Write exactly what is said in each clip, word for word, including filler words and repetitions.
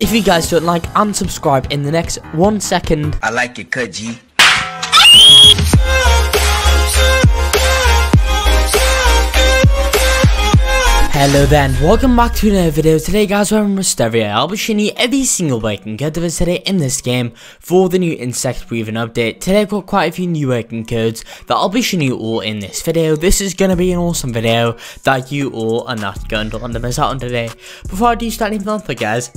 If you guys don't like and subscribe in the next one second. I like it, Kudji. Hello then, welcome back to another video. Today guys we're in Wisteria. I'll be showing you every single way you can get device today in this game for the new Insect Breathing update. Today I've got quite a few new working codes that I'll be showing you all in this video. This is going to be an awesome video that you all are not going to want to miss out on today. Before I do start anything else guys,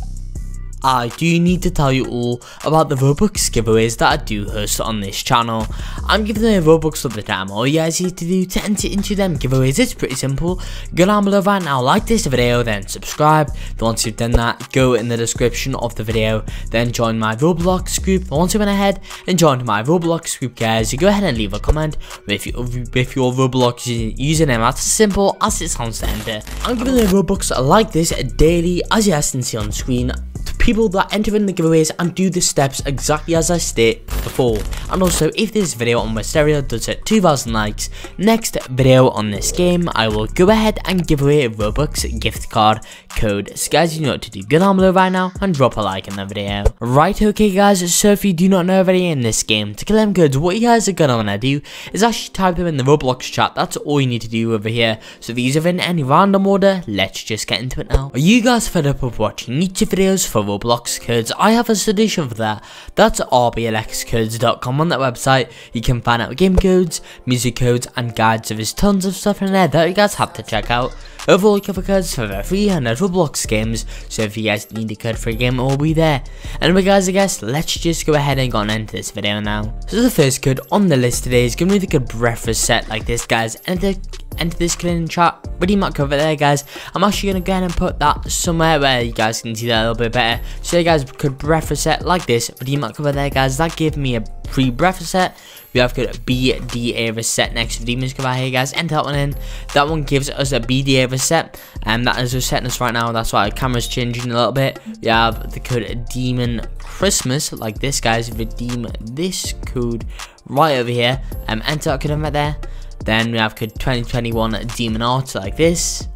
I do need to tell you all about the Roblox giveaways that I do host on this channel. I'm giving away Robux all the time. All you guys need to do to enter into them giveaways, it's pretty simple. Go down below right now, like this video, then subscribe. Once you've done that, go in the description of the video, then join my Roblox group. Once you went ahead and joined my Roblox group guys, you go ahead and leave a comment with your, with your Roblox username. That's as simple as it sounds to enter. I'm giving away Robux like this daily, as you guys can see on screen, to people that enter in the giveaways and do the steps exactly as I stated before. And also, if this video on Wisteria does hit two thousand likes, next video on this game, I will go ahead and give away a Robux gift card code. So guys, you know what to do. Go down below right now and drop a like in the video. Right, okay guys, so if you do not know already in this game, to claim codes, what you guys are gonna wanna do is actually type them in the Roblox chat. That's all you need to do over here. So these are in any random order. Let's just get into it now. Are you guys fed up of watching YouTube videos for Roblox codes? I have a solution for that. That's r b l x codes dot com. On that website you can find out game codes, music codes and guides. So there's tons of stuff in there that you guys have to check out. Overall cover codes for over three hundred Roblox games, so if you guys need a code for a game it will be there. Anyway guys, I guess let's just go ahead and go on into this video now. So the first code on the list today is gonna be the good breakfast set like this guys. Enter enter this code in chat. Really might cover there guys. I'm actually gonna go ahead and put that somewhere where you guys can see that a little bit better. So you guys could breakfast set like this, but you might cover there guys. That gave me a free breakfast set. We have got a B D A reset next to Demons cover here guys. Enter that one in. That one gives us a B D A reset and that is resetting us right now. That's why our camera's changing a little bit. We have the code Demon Christmas like this guys. Redeem this code right over here. Um, enter that code in right there. Then we have code twenty twenty-one Demon Art like this.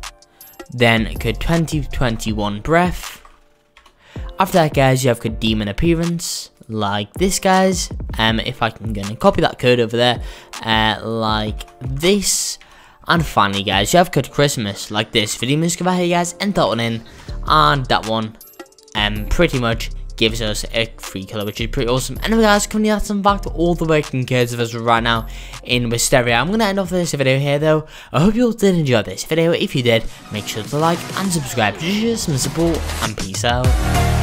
Then code twenty twenty-one Breath. After that guys you have code Demon Appearance like this guys. Um, if I can go and copy that code over there uh, like this. And finally guys you have code Christmas like this. Video music over here guys. Enter that one in and that one um, pretty much gives us a free colour, which is pretty awesome. Anyway guys, coming to some back to all the working codes of us right now in Wisteria. I'm going to end off this video here though. I hope you all did enjoy this video. If you did, make sure to like and subscribe to show some support, and peace out.